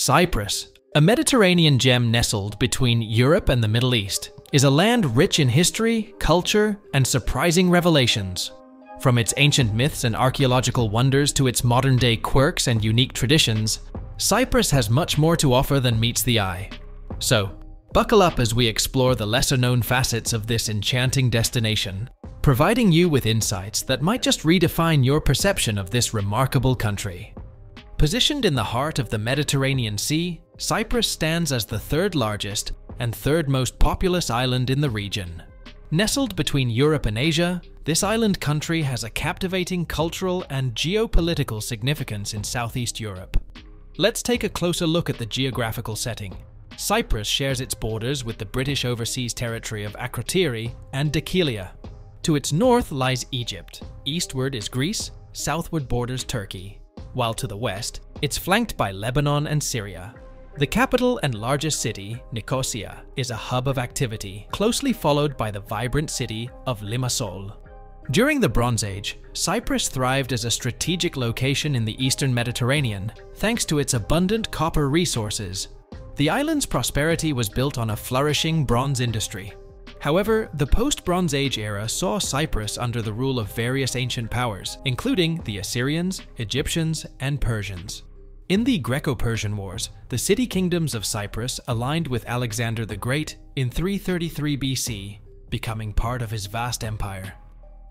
Cyprus, a Mediterranean gem nestled between Europe and the Middle East, is a land rich in history, culture, and surprising revelations. From its ancient myths and archaeological wonders to its modern-day quirks and unique traditions, Cyprus has much more to offer than meets the eye. So, buckle up as we explore the lesser-known facets of this enchanting destination, providing you with insights that might just redefine your perception of this remarkable country. Positioned in the heart of the Mediterranean Sea, Cyprus stands as the third largest and third most populous island in the region. Nestled between Europe and Asia, this island country has a captivating cultural and geopolitical significance in Southeast Europe. Let's take a closer look at the geographical setting. Cyprus shares its borders with the British overseas territory of Akrotiri and Dhekelia. To its north lies Egypt, eastward is Greece, southward borders Turkey, while to the west, it's flanked by Lebanon and Syria. The capital and largest city, Nicosia, is a hub of activity, closely followed by the vibrant city of Limassol. During the Bronze Age, Cyprus thrived as a strategic location in the Eastern Mediterranean, thanks to its abundant copper resources. The island's prosperity was built on a flourishing bronze industry. However, the post-Bronze Age era saw Cyprus under the rule of various ancient powers, including the Assyrians, Egyptians, and Persians. In the Greco-Persian Wars, the city kingdoms of Cyprus aligned with Alexander the Great in 333 BC, becoming part of his vast empire.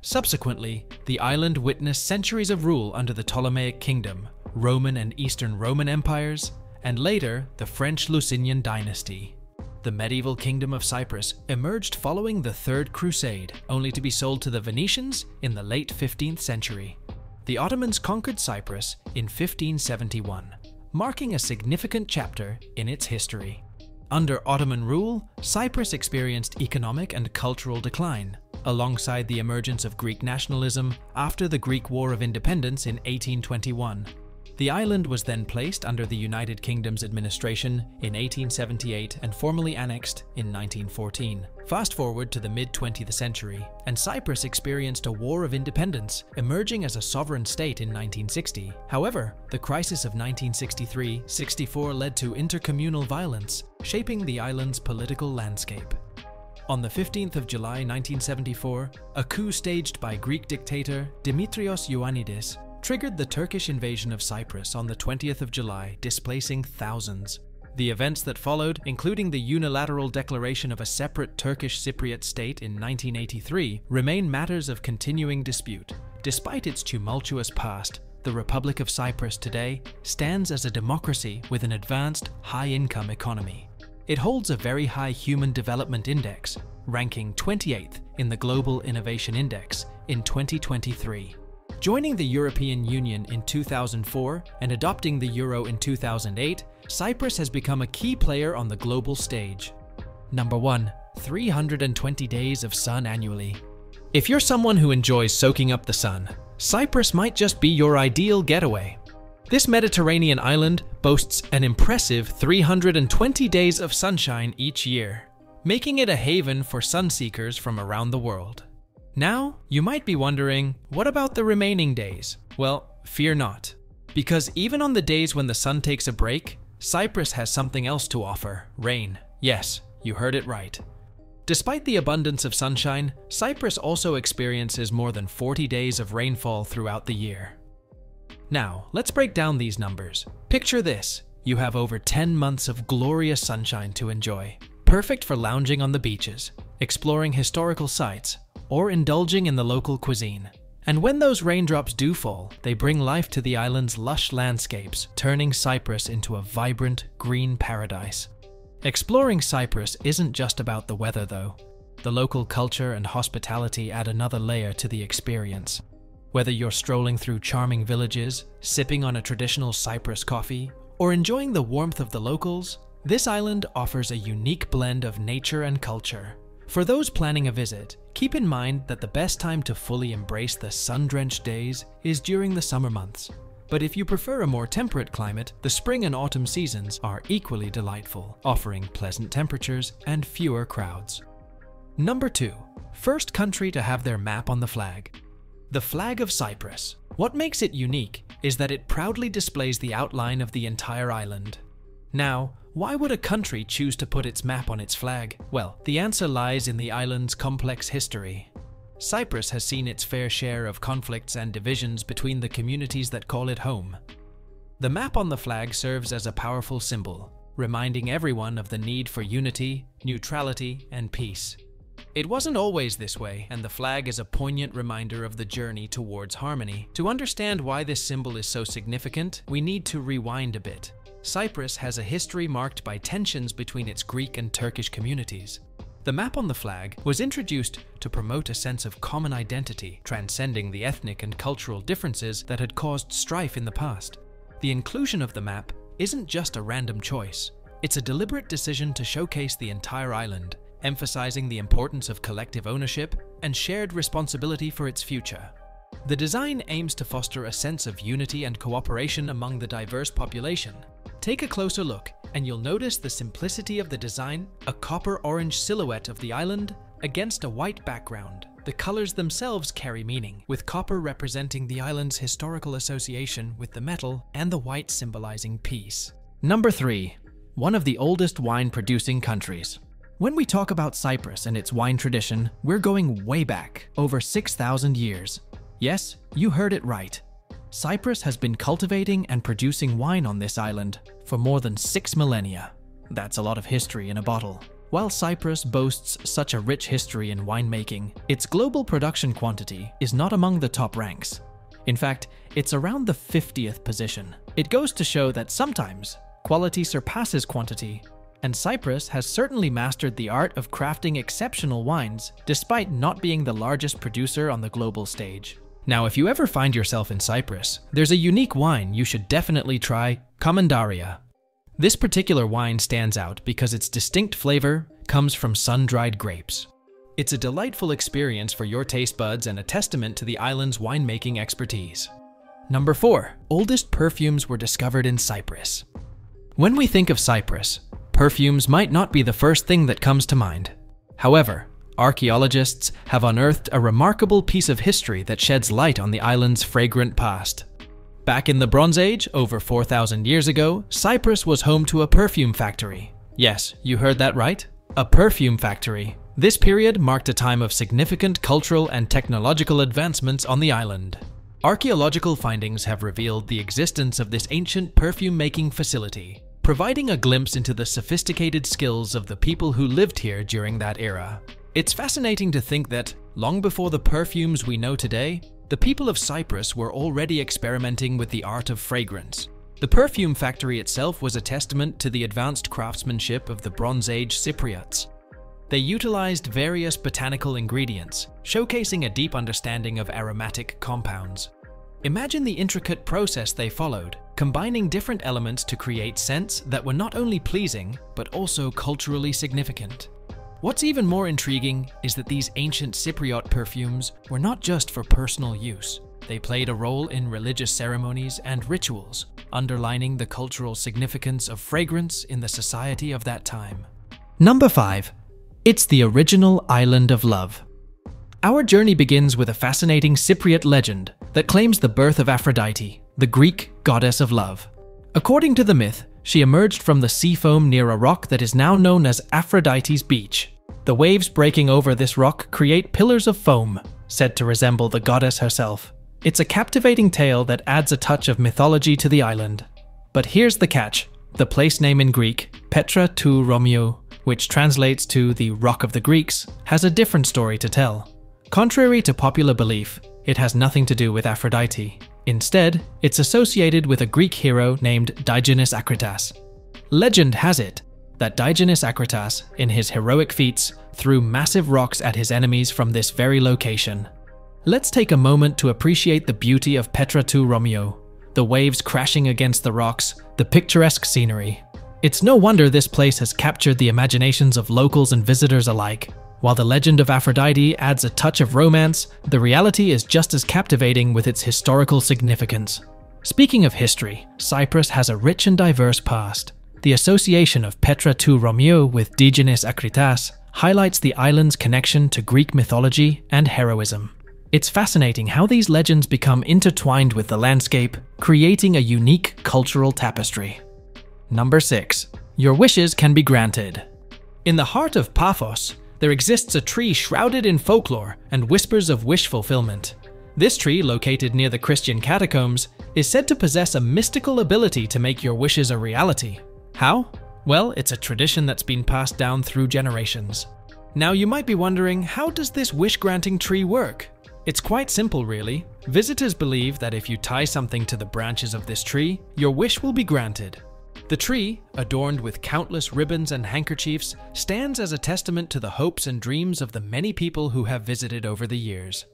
Subsequently, the island witnessed centuries of rule under the Ptolemaic Kingdom, Roman and Eastern Roman empires, and later the French Lusignan dynasty. The medieval kingdom of Cyprus emerged following the Third Crusade, only to be sold to the Venetians in the late 15th century. The Ottomans conquered Cyprus in 1571, marking a significant chapter in its history. Under Ottoman rule, Cyprus experienced economic and cultural decline, alongside the emergence of Greek nationalism after the Greek War of Independence in 1821. The island was then placed under the United Kingdom's administration in 1878 and formally annexed in 1914. Fast forward to the mid-20th century, and Cyprus experienced a War of Independence, emerging as a sovereign state in 1960. However, the crisis of 1963-64 led to intercommunal violence, shaping the island's political landscape. On the 15th of July 1974, a coup staged by Greek dictator Dimitrios Ioannidis triggered the Turkish invasion of Cyprus on the 20th of July, displacing thousands. The events that followed, including the unilateral declaration of a separate Turkish Cypriot state in 1983, remain matters of continuing dispute. Despite its tumultuous past, the Republic of Cyprus today stands as a democracy with an advanced, high-income economy. It holds a very high Human Development Index, ranking 28th in the Global Innovation Index in 2023. Joining the European Union in 2004 and adopting the euro in 2008, Cyprus has become a key player on the global stage. Number 1. 320 days of sun annually. If you're someone who enjoys soaking up the sun, Cyprus might just be your ideal getaway. This Mediterranean island boasts an impressive 320 days of sunshine each year, making it a haven for sunseekers from around the world. Now, you might be wondering, what about the remaining days? Well, fear not, because even on the days when the sun takes a break, Cyprus has something else to offer: rain. Yes, you heard it right. Despite the abundance of sunshine, Cyprus also experiences more than 40 days of rainfall throughout the year. Now, let's break down these numbers. Picture this: you have over 10 months of glorious sunshine to enjoy, perfect for lounging on the beaches, exploring historical sites, or indulging in the local cuisine. And when those raindrops do fall, they bring life to the island's lush landscapes, turning Cyprus into a vibrant, green paradise. Exploring Cyprus isn't just about the weather, though. The local culture and hospitality add another layer to the experience. Whether you're strolling through charming villages, sipping on a traditional Cyprus coffee, or enjoying the warmth of the locals, this island offers a unique blend of nature and culture. For those planning a visit, keep in mind that the best time to fully embrace the sun-drenched days is during the summer months. But if you prefer a more temperate climate, the spring and autumn seasons are equally delightful, offering pleasant temperatures and fewer crowds. Number 2. First country to have their map on the flag. The flag of Cyprus. What makes it unique is that it proudly displays the outline of the entire island. Now, why would a country choose to put its map on its flag? Well, the answer lies in the island's complex history. Cyprus has seen its fair share of conflicts and divisions between the communities that call it home. The map on the flag serves as a powerful symbol, reminding everyone of the need for unity, neutrality, and peace. It wasn't always this way, and the flag is a poignant reminder of the journey towards harmony. To understand why this symbol is so significant, we need to rewind a bit. Cyprus has a history marked by tensions between its Greek and Turkish communities. The map on the flag was introduced to promote a sense of common identity, transcending the ethnic and cultural differences that had caused strife in the past. The inclusion of the map isn't just a random choice. It's a deliberate decision to showcase the entire island, emphasizing the importance of collective ownership and shared responsibility for its future. The design aims to foster a sense of unity and cooperation among the diverse population. Take a closer look, and you'll notice the simplicity of the design, a copper-orange silhouette of the island against a white background. The colors themselves carry meaning, with copper representing the island's historical association with the metal and the white symbolizing peace. Number 3. One of the oldest wine-producing countries. When we talk about Cyprus and its wine tradition, we're going way back, over 6,000 years. Yes, you heard it right. Cyprus has been cultivating and producing wine on this island for more than 6 millennia. That's a lot of history in a bottle. While Cyprus boasts such a rich history in winemaking, its global production quantity is not among the top ranks. In fact, it's around the 50th position. It goes to show that sometimes quality surpasses quantity, and Cyprus has certainly mastered the art of crafting exceptional wines, despite not being the largest producer on the global stage. Now, if you ever find yourself in Cyprus, there's a unique wine you should definitely try, Commandaria. This particular wine stands out because its distinct flavor comes from sun-dried grapes. It's a delightful experience for your taste buds and a testament to the island's winemaking expertise. Number 4. Oldest perfumes were discovered in Cyprus. When we think of Cyprus, perfumes might not be the first thing that comes to mind. However, archaeologists have unearthed a remarkable piece of history that sheds light on the island's fragrant past. Back in the Bronze Age, over 4,000 years ago, Cyprus was home to a perfume factory. Yes, you heard that right. A perfume factory. This period marked a time of significant cultural and technological advancements on the island. Archaeological findings have revealed the existence of this ancient perfume-making facility, providing a glimpse into the sophisticated skills of the people who lived here during that era. It's fascinating to think that, long before the perfumes we know today, the people of Cyprus were already experimenting with the art of fragrance. The perfume factory itself was a testament to the advanced craftsmanship of the Bronze Age Cypriots. They utilized various botanical ingredients, showcasing a deep understanding of aromatic compounds. Imagine the intricate process they followed, combining different elements to create scents that were not only pleasing, but also culturally significant. What's even more intriguing is that these ancient Cypriot perfumes were not just for personal use. They played a role in religious ceremonies and rituals, underlining the cultural significance of fragrance in the society of that time. Number 5. It's the original Island of Love. Our journey begins with a fascinating Cypriot legend that claims the birth of Aphrodite, the Greek goddess of love. According to the myth, she emerged from the sea foam near a rock that is now known as Aphrodite's Beach. The waves breaking over this rock create pillars of foam, said to resemble the goddess herself. It's a captivating tale that adds a touch of mythology to the island. But here's the catch, the place name in Greek, Petra tou Romiou, which translates to the Rock of the Greeks, has a different story to tell. Contrary to popular belief, it has nothing to do with Aphrodite. Instead, it's associated with a Greek hero named Digenis Akritas. Legend has it that Digenis Akritas, in his heroic feats, threw massive rocks at his enemies from this very location. Let's take a moment to appreciate the beauty of Petra tou Romiou, the waves crashing against the rocks, the picturesque scenery. It's no wonder this place has captured the imaginations of locals and visitors alike. While the legend of Aphrodite adds a touch of romance, the reality is just as captivating with its historical significance. Speaking of history, Cyprus has a rich and diverse past. The association of Petra tou Romiou with Digenis Akritas highlights the island's connection to Greek mythology and heroism. It's fascinating how these legends become intertwined with the landscape, creating a unique cultural tapestry. Number 6. Your wishes can be granted. In the heart of Paphos, there exists a tree shrouded in folklore and whispers of wish fulfillment. This tree, located near the Christian catacombs, is said to possess a mystical ability to make your wishes a reality. How? Well, it's a tradition that's been passed down through generations. Now you might be wondering, how does this wish-granting tree work? It's quite simple, really. Visitors believe that if you tie something to the branches of this tree, your wish will be granted. The tree, adorned with countless ribbons and handkerchiefs, stands as a testament to the hopes and dreams of the many people who have visited over the years.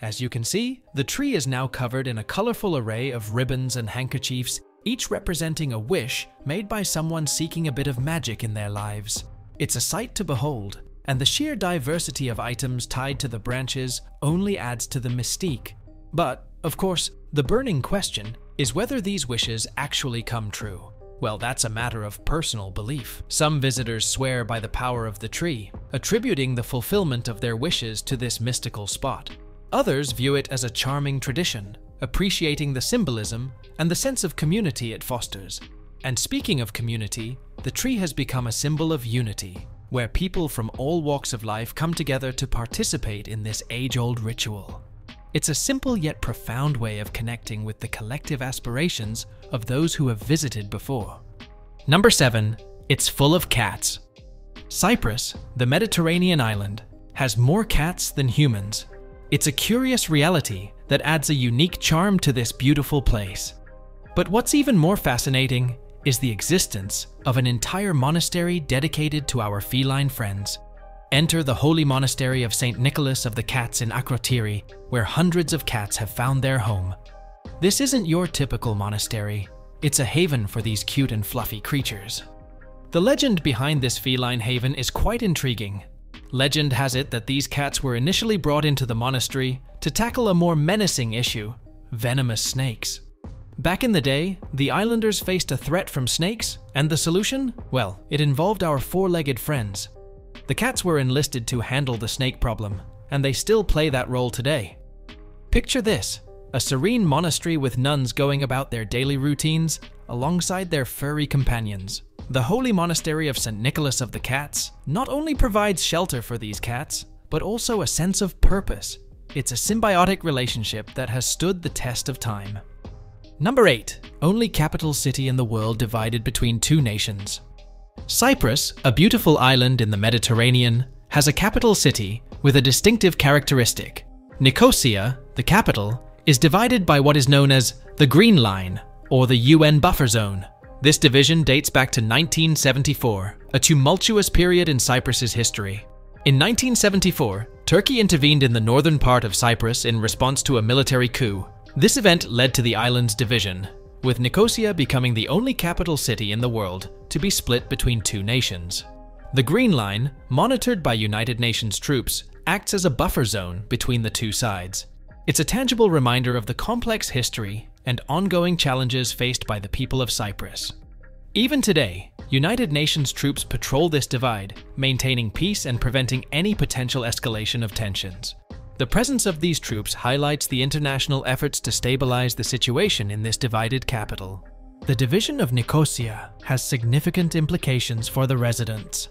As you can see, the tree is now covered in a colorful array of ribbons and handkerchiefs, each representing a wish made by someone seeking a bit of magic in their lives. It's a sight to behold, and the sheer diversity of items tied to the branches only adds to the mystique. But, of course, the burning question is whether these wishes actually come true. Well, that's a matter of personal belief. Some visitors swear by the power of the tree, attributing the fulfillment of their wishes to this mystical spot. Others view it as a charming tradition, appreciating the symbolism and the sense of community it fosters. And speaking of community, the tree has become a symbol of unity, where people from all walks of life come together to participate in this age-old ritual. It's a simple yet profound way of connecting with the collective aspirations of those who have visited before. Number 7. It's full of cats. Cyprus, the Mediterranean island, has more cats than humans. It's a curious reality that adds a unique charm to this beautiful place. But what's even more fascinating is the existence of an entire monastery dedicated to our feline friends. Enter the holy monastery of Saint Nicholas of the Cats in Akrotiri, where hundreds of cats have found their home. This isn't your typical monastery. It's a haven for these cute and fluffy creatures. The legend behind this feline haven is quite intriguing. Legend has it that these cats were initially brought into the monastery to tackle a more menacing issue, venomous snakes. Back in the day, the islanders faced a threat from snakes, and the solution? Well, it involved our four-legged friends. The cats were enlisted to handle the snake problem, and they still play that role today. Picture this, a serene monastery with nuns going about their daily routines alongside their furry companions. The holy monastery of St. Nicholas of the Cats not only provides shelter for these cats, but also a sense of purpose. It's a symbiotic relationship that has stood the test of time. Number 8. Only capital city in the world divided between two nations. Cyprus, a beautiful island in the Mediterranean, has a capital city with a distinctive characteristic. Nicosia, the capital, is divided by what is known as the Green Line, or the UN buffer zone. This division dates back to 1974, a tumultuous period in Cyprus's history. In 1974, Turkey intervened in the northern part of Cyprus in response to a military coup. This event led to the island's division, with Nicosia becoming the only capital city in the world to be split between two nations. The Green Line, monitored by United Nations troops, acts as a buffer zone between the two sides. It's a tangible reminder of the complex history and ongoing challenges faced by the people of Cyprus. Even today, United Nations troops patrol this divide, maintaining peace and preventing any potential escalation of tensions. The presence of these troops highlights the international efforts to stabilize the situation in this divided capital. The division of Nicosia has significant implications for the residents.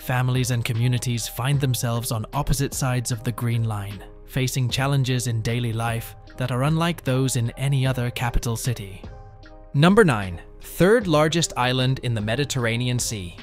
Families and communities find themselves on opposite sides of the Green Line, facing challenges in daily life that are unlike those in any other capital city. Number 9. Third largest island in the Mediterranean Sea.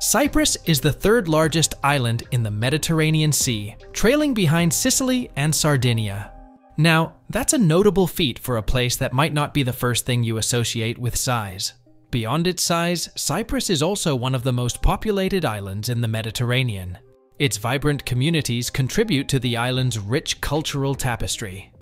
Cyprus is the third largest island in the Mediterranean Sea, trailing behind Sicily and Sardinia. Now, that's a notable feat for a place that might not be the first thing you associate with size. Beyond its size, Cyprus is also one of the most populated islands in the Mediterranean. Its vibrant communities contribute to the island's rich cultural tapestry.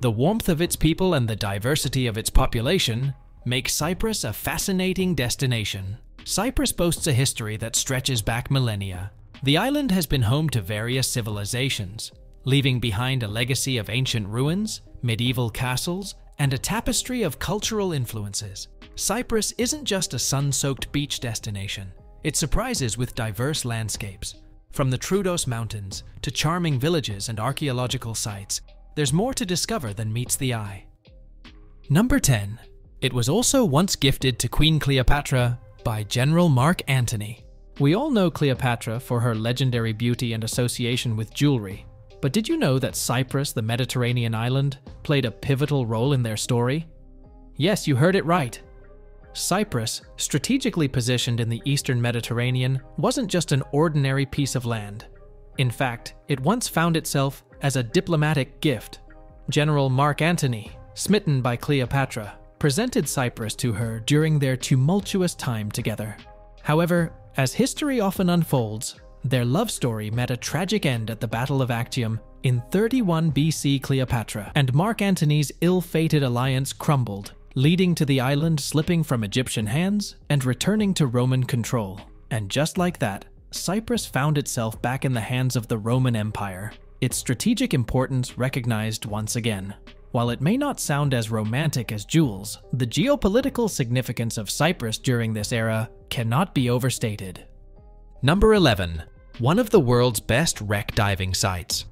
The warmth of its people and the diversity of its population make Cyprus a fascinating destination. Cyprus boasts a history that stretches back millennia. The island has been home to various civilizations, leaving behind a legacy of ancient ruins, medieval castles, and a tapestry of cultural influences. Cyprus isn't just a sun-soaked beach destination. It surprises with diverse landscapes. From the Troodos Mountains to charming villages and archaeological sites, there's more to discover than meets the eye. Number 10. It was also once gifted to Queen Cleopatra by General Mark Antony. We all know Cleopatra for her legendary beauty and association with jewelry, but did you know that Cyprus, the Mediterranean island, played a pivotal role in their story? Yes, you heard it right. Cyprus, strategically positioned in the eastern Mediterranean, wasn't just an ordinary piece of land. In fact, it once found itself as a diplomatic gift. General Mark Antony, smitten by Cleopatra, presented Cyprus to her during their tumultuous time together. However, as history often unfolds, their love story met a tragic end at the Battle of Actium in 31 BC. Cleopatra and Mark Antony's ill-fated alliance crumbled, leading to the island slipping from Egyptian hands and returning to Roman control. And just like that, Cyprus found itself back in the hands of the Roman Empire, its strategic importance recognized once again. While it may not sound as romantic as jewels, the geopolitical significance of Cyprus during this era cannot be overstated. Number 11. One of the world's best wreck diving sites.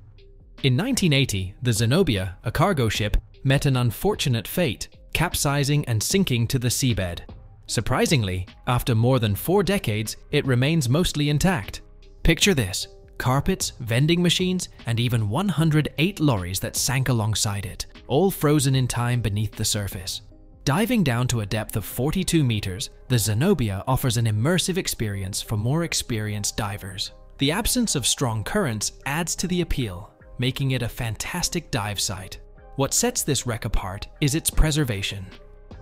In 1980, the Zenobia, a cargo ship, met an unfortunate fate, capsizing and sinking to the seabed. Surprisingly, after more than 4 decades, it remains mostly intact. Picture this: carpets, vending machines, and even 108 lorries that sank alongside it, all frozen in time beneath the surface. Diving down to a depth of 42 meters, the Zenobia offers an immersive experience for more experienced divers. The absence of strong currents adds to the appeal, making it a fantastic dive site. What sets this wreck apart is its preservation.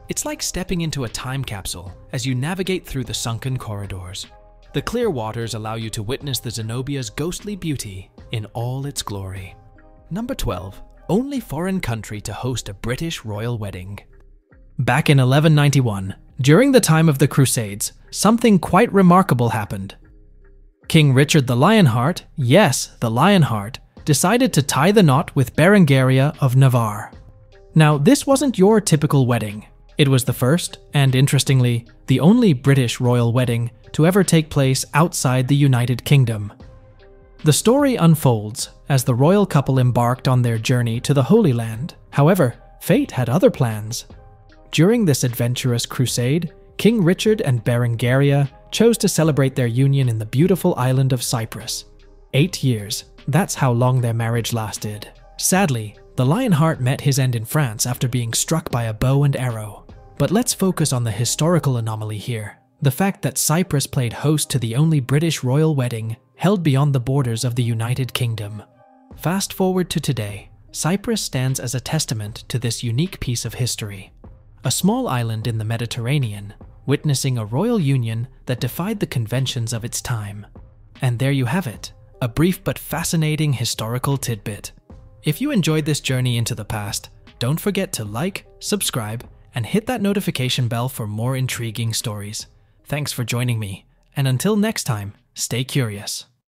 It's like stepping into a time capsule as you navigate through the sunken corridors. The clear waters allow you to witness the Zenobia's ghostly beauty in all its glory. Number 12. Only foreign country to host a British royal wedding. Back in 1191, during the time of the Crusades, something quite remarkable happened. King Richard the Lionheart, yes, the Lionheart, decided to tie the knot with Berengaria of Navarre. Now, this wasn't your typical wedding. It was the first, and interestingly, the only British royal wedding to ever take place outside the United Kingdom. The story unfolds as the royal couple embarked on their journey to the Holy Land. However, fate had other plans. During this adventurous crusade, King Richard and Berengaria chose to celebrate their union in the beautiful island of Cyprus. 8 years. That's how long their marriage lasted. Sadly, the Lionheart met his end in France after being struck by a bow and arrow. But let's focus on the historical anomaly here: the fact that Cyprus played host to the only British royal wedding held beyond the borders of the United Kingdom. Fast forward to today, Cyprus stands as a testament to this unique piece of history. A small island in the Mediterranean, witnessing a royal union that defied the conventions of its time. And there you have it. A brief but fascinating historical tidbit. If you enjoyed this journey into the past, don't forget to like, subscribe, and hit that notification bell for more intriguing stories. Thanks for joining me, and until next time, stay curious.